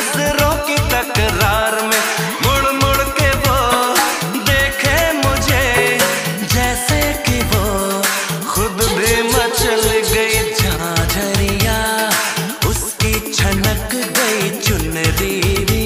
नजरों की तकरार में मुड़ मुड़ के वो देखे मुझे, जैसे कि वो खुद भी मचल गई झांझरिया, उसकी छनक गई चुनरी।